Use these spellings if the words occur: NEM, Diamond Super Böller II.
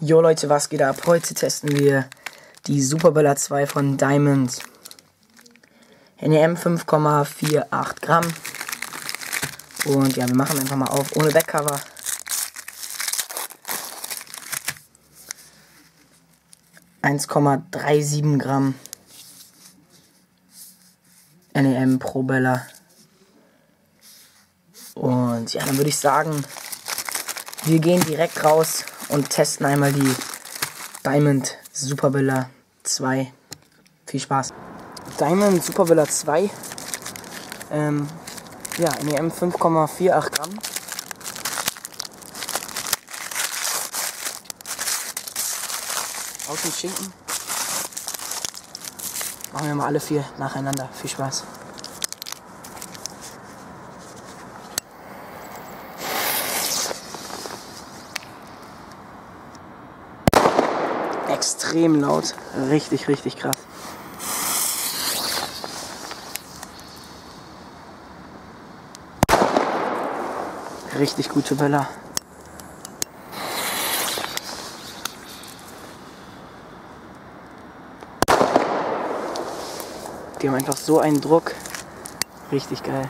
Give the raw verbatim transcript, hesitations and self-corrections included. Jo Leute, was geht ab? Heute testen wir die Super Böller zwei von Diamond. N E M fünf Komma acht vier Gramm. Und ja, wir machen einfach mal auf, ohne Backcover. eins Komma drei sieben Gramm N E M pro Böller. Und ja, dann würde ich sagen, wir gehen direkt raus und testen einmal die Diamond Super Böller zwei. Viel Spaß. Diamond Super Böller zwei. Ähm, ja, N E M fünf Komma vier acht Gramm. Aus dem Schinken. Machen wir mal alle vier nacheinander. Viel Spaß. Extrem laut. Richtig, richtig krass. Richtig gute Böller. Die haben einfach so einen Druck. Richtig geil.